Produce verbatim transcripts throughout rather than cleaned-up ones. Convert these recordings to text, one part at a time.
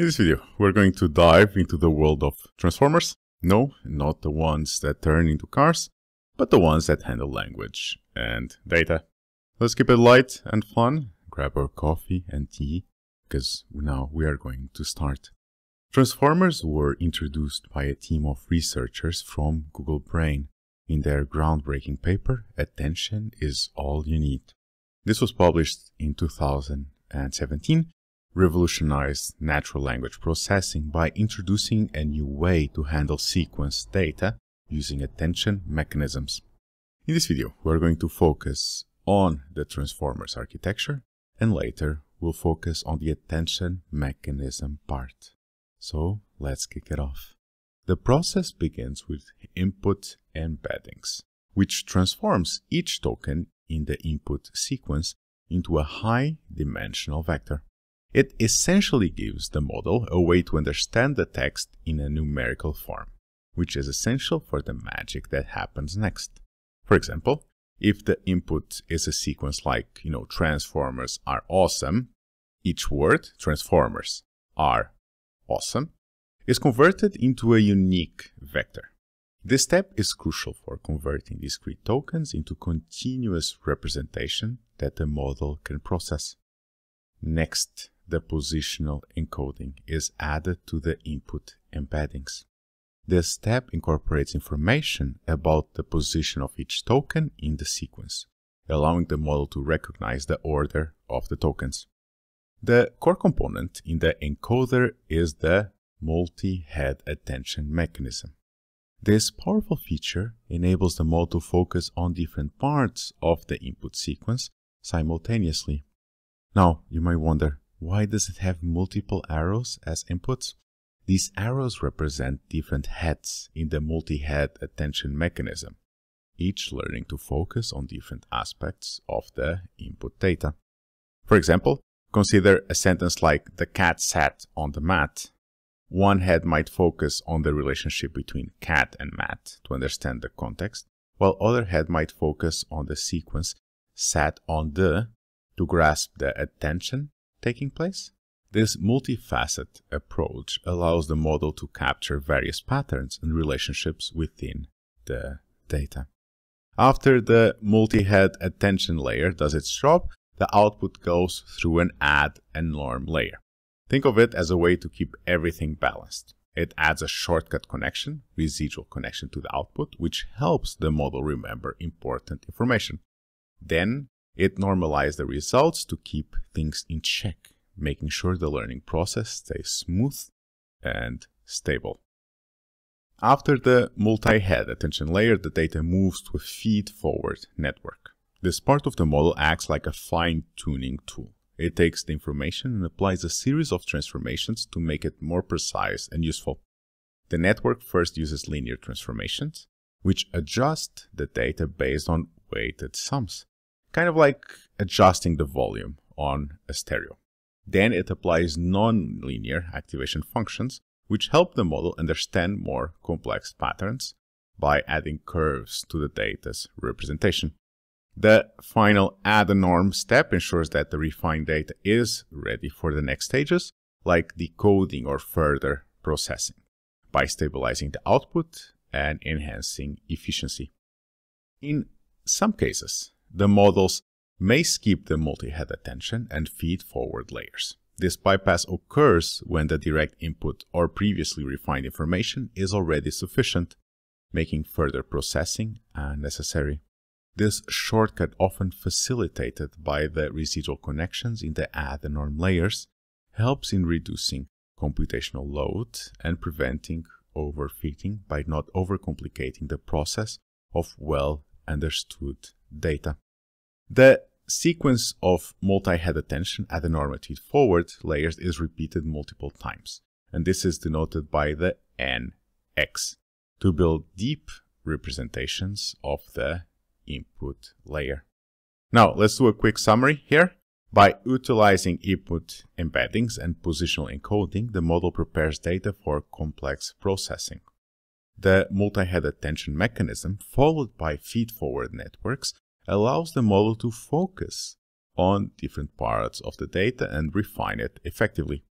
In this video, we're going to dive into the world of Transformers. No, not the ones that turn into cars, but the ones that handle language and data. Let's keep it light and fun, grab our coffee and tea, because now we are going to start. Transformers were introduced by a team of researchers from Google Brain in their groundbreaking paper, Attention is All You Need. This was published in two thousand seventeen. Revolutionized natural language processing by introducing a new way to handle sequence data using attention mechanisms. In this video, we're going to focus on the Transformers architecture, and later we'll focus on the attention mechanism part. So let's kick it off. The process begins with input embeddings, which transforms each token in the input sequence into a high-dimensional vector. It essentially gives the model a way to understand the text in a numerical form, which is essential for the magic that happens next. For example, if the input is a sequence like, you know, Transformers are awesome, each word, Transformers are awesome, is converted into a unique vector. This step is crucial for converting discrete tokens into continuous representation that the model can process. Next, the positional encoding is added to the input embeddings. This step incorporates information about the position of each token in the sequence, allowing the model to recognize the order of the tokens. The core component in the encoder is the multi-head attention mechanism. This powerful feature enables the model to focus on different parts of the input sequence simultaneously. Now, you might wonder, why does it have multiple arrows as inputs? These arrows represent different heads in the multi-head attention mechanism, each learning to focus on different aspects of the input data. For example, consider a sentence like, the cat sat on the mat. One head might focus on the relationship between cat and mat to understand the context, while other head might focus on the sequence sat on the to grasp the attention taking place. This multifaceted approach allows the model to capture various patterns and relationships within the data. After the multi-head attention layer does its job, the output goes through an add and norm layer. Think of it as a way to keep everything balanced. It adds a shortcut connection, residual connection to the output, which helps the model remember important information. Then, it normalizes the results to keep things in check, making sure the learning process stays smooth and stable. After the multi-head attention layer, the data moves to a feed-forward network. This part of the model acts like a fine-tuning tool. It takes the information and applies a series of transformations to make it more precise and useful. The network first uses linear transformations, which adjust the data based on weighted sums. Kind of like adjusting the volume on a stereo. Then it applies non-linear activation functions, which help the model understand more complex patterns by adding curves to the data's representation. The final add a norm step ensures that the refined data is ready for the next stages, like decoding or further processing, by stabilizing the output and enhancing efficiency. In some cases, the models may skip the multi-head attention and feed forward layers. This bypass occurs when the direct input or previously refined information is already sufficient, making further processing unnecessary. This shortcut often facilitated by the residual connections in the add and norm layers helps in reducing computational load and preventing overfitting by not overcomplicating the process of well understood data. The sequence of multi-head attention at the normative forward layers is repeated multiple times, and this is denoted by the N X to build deep representations of the input layer. Now, let's do a quick summary here. By utilizing input embeddings and positional encoding, the model prepares data for complex processing. The multi-head attention mechanism, followed by feed-forward networks, allows the model to focus on different parts of the data and refine it effectively.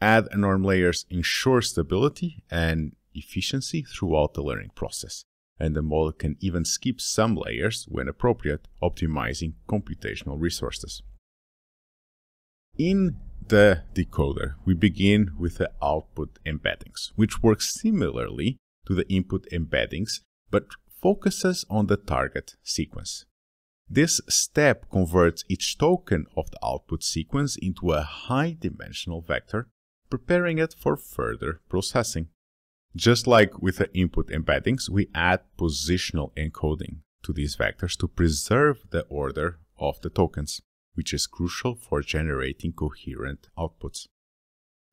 Add and norm layers ensure stability and efficiency throughout the learning process, and the model can even skip some layers when appropriate, optimizing computational resources. In the decoder, we begin with the output embeddings, which works similarly to the input embeddings, but focuses on the target sequence. This step converts each token of the output sequence into a high-dimensional vector, preparing it for further processing. Just like with the input embeddings, we add positional encoding to these vectors to preserve the order of the tokens, which is crucial for generating coherent outputs.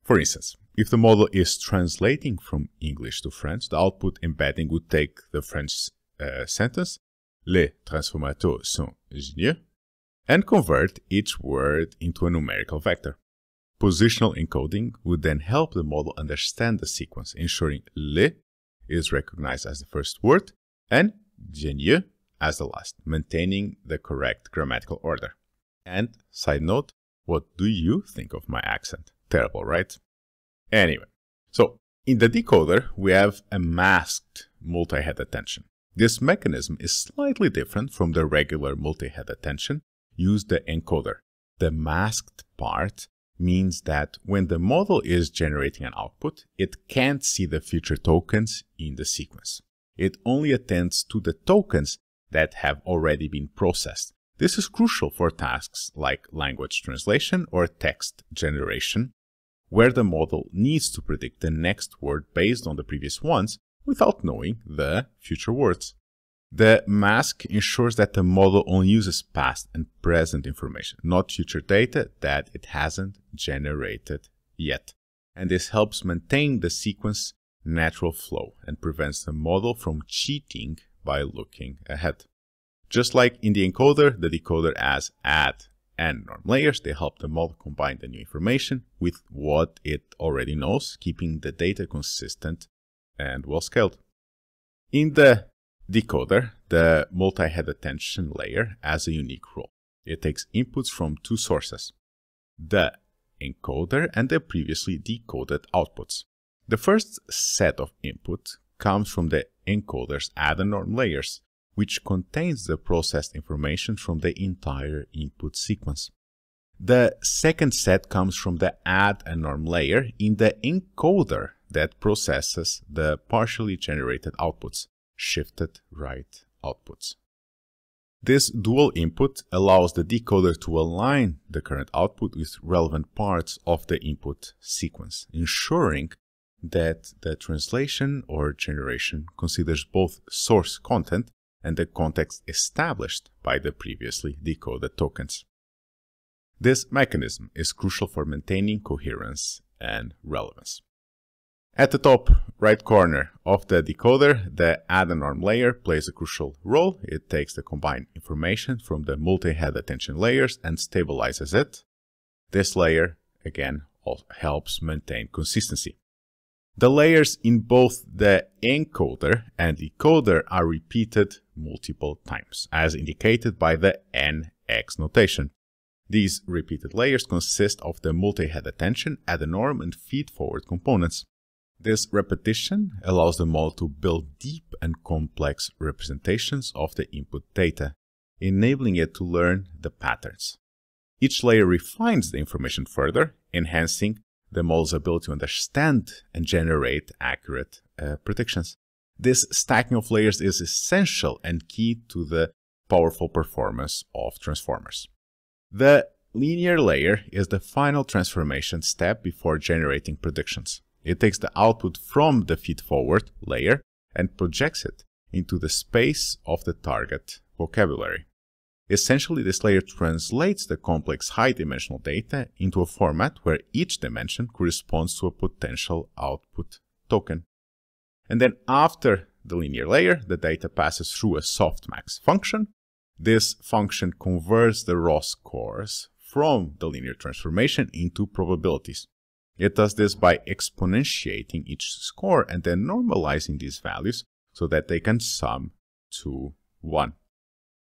For instance, if the model is translating from English to French, the output embedding would take the French uh, sentence, "Les transformateurs sont géniaux," and convert each word into a numerical vector. Positional encoding would then help the model understand the sequence, ensuring "le" is recognized as the first word and "génieux" as the last, maintaining the correct grammatical order. And, side note, what do you think of my accent? Terrible, right? Anyway, so in the decoder, we have a masked multi-head attention. This mechanism is slightly different from the regular multi-head attention used in the encoder. The masked part means that when the model is generating an output, it can't see the future tokens in the sequence. It only attends to the tokens that have already been processed. This is crucial for tasks like language translation or text generation, where the model needs to predict the next word based on the previous ones without knowing the future words. The mask ensures that the model only uses past and present information, not future data that it hasn't generated yet. And this helps maintain the sequence's natural flow and prevents the model from cheating by looking ahead. Just like in the encoder, the decoder adds add and norm layers. They help the model combine the new information with what it already knows, keeping the data consistent and well scaled. In the decoder, the multi-head attention layer has a unique role. It takes inputs from two sources, the encoder and the previously decoded outputs. The first set of input comes from the encoder's add and norm layers, which contains the processed information from the entire input sequence. The second set comes from the add and norm layer in the encoder that processes the partially generated outputs, shifted right outputs. This dual input allows the decoder to align the current output with relevant parts of the input sequence, ensuring that the translation or generation considers both source content and the context established by the previously decoded tokens. This mechanism is crucial for maintaining coherence and relevance. At the top right corner of the decoder, the add and norm layer plays a crucial role. It takes the combined information from the multi-head attention layers and stabilizes it. This layer, again, helps maintain consistency. The layers in both the encoder and decoder are repeated multiple times, as indicated by the N X notation. These repeated layers consist of the multi-head attention, add and norm, and feed-forward components. This repetition allows the model to build deep and complex representations of the input data, enabling it to learn the patterns. Each layer refines the information further, enhancing the model's ability to understand and generate accurate uh, predictions. This stacking of layers is essential and key to the powerful performance of Transformers. The linear layer is the final transformation step before generating predictions. It takes the output from the feed-forward layer and projects it into the space of the target vocabulary. Essentially, this layer translates the complex high-dimensional data into a format where each dimension corresponds to a potential output token. And then after the linear layer, the data passes through a softmax function. This function converts the raw scores from the linear transformation into probabilities. It does this by exponentiating each score and then normalizing these values so that they can sum to one.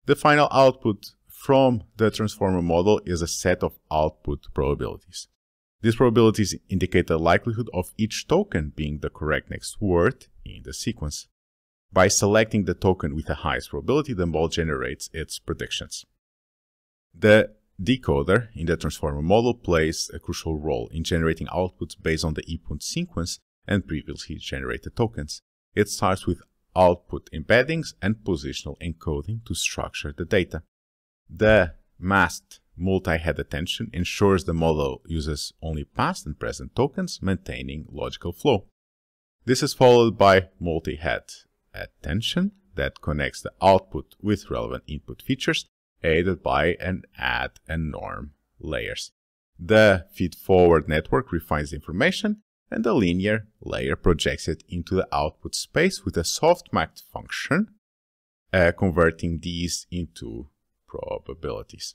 The final output from the transformer model is a set of output probabilities. These probabilities indicate the likelihood of each token being the correct next word in the sequence. By selecting the token with the highest probability, the model generates its predictions. The decoder in the transformer model plays a crucial role in generating outputs based on the input sequence and previously generated tokens. It starts with output embeddings and positional encoding to structure the data. The masked multi-head attention ensures the model uses only past and present tokens, maintaining logical flow. This is followed by multi-head attention that connects the output with relevant input features, aided by an add and norm layers. The feed-forward network refines the information, and the linear layer projects it into the output space with a softmax function, uh, converting these into probabilities.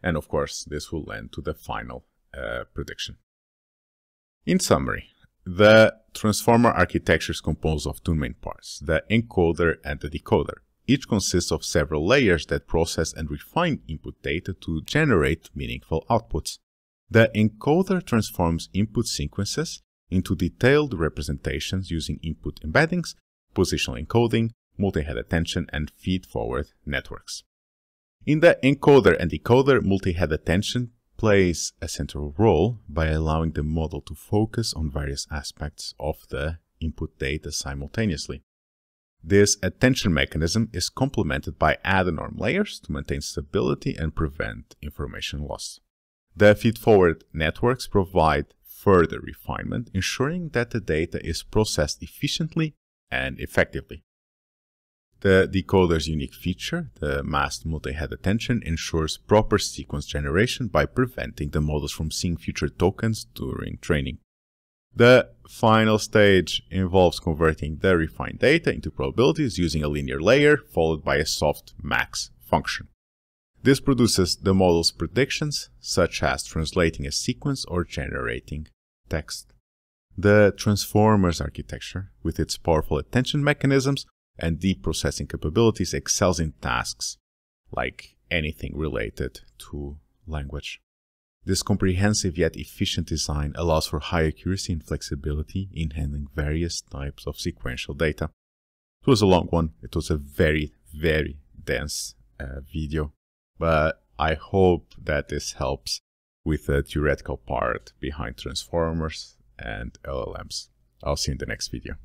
And of course, this will lend to the final uh, prediction. In summary, the transformer architecture is composed of two main parts, the encoder and the decoder. Each consists of several layers that process and refine input data to generate meaningful outputs. The encoder transforms input sequences into detailed representations using input embeddings, positional encoding, multi-head attention, and feed-forward networks. In the encoder and decoder, multi-head attention plays a central role by allowing the model to focus on various aspects of the input data simultaneously. This attention mechanism is complemented by add and norm layers to maintain stability and prevent information loss. The feed-forward networks provide further refinement, ensuring that the data is processed efficiently and effectively. The decoder's unique feature, the masked multi-head attention, ensures proper sequence generation by preventing the models from seeing future tokens during training. The final stage involves converting the refined data into probabilities using a linear layer followed by a softmax function. This produces the model's predictions, such as translating a sequence or generating text. The transformer's architecture, with its powerful attention mechanisms and deep processing capabilities, excels in tasks like anything related to language. This comprehensive yet efficient design allows for high accuracy and flexibility in handling various types of sequential data. It was a long one. It was a very, very dense uh, video, but I hope that this helps with the theoretical part behind transformers and L L Ms. I'll see you in the next video.